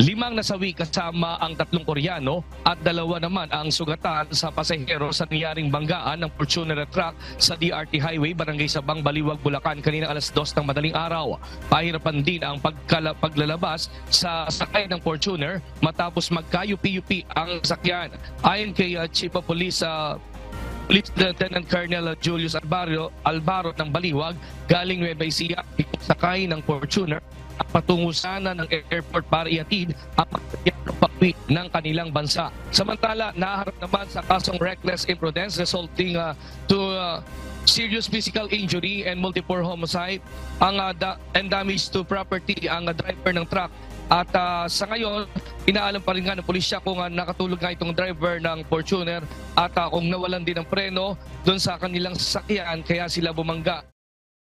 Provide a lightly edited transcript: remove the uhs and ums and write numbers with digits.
Limang nasawi kasama ang 3 Koreano at 2 naman ang sugatan sa pasahero sa nangyaring banggaan ng Fortuner truck sa DRT Highway, Barangay Sabang, Baliwag, Bulacan kanina alas 2 ng madaling araw. Pahirapan din ang paglalabas sa sakay ng Fortuner matapos magkayupi-yupi ang sakyan. Ayon kay Chief of Police Police Lieutenant Colonel Julius albarot ng Baliwag, galing Nueva Ecija, sakay ng Fortuner patungo sana ng airport para iatid ang pag-uwi ng kanilang bansa. Samantala, naharap naman sa kasong reckless imprudence resulting to serious physical injury and multiple homicide ang and damage to property ang driver ng truck. At sa ngayon, inaalam pa rin nga ng pulisya kung nakatulog nga itong driver ng Fortuner at kung nawalan din ng preno doon sa kanilang sasakyan kaya sila bumangga.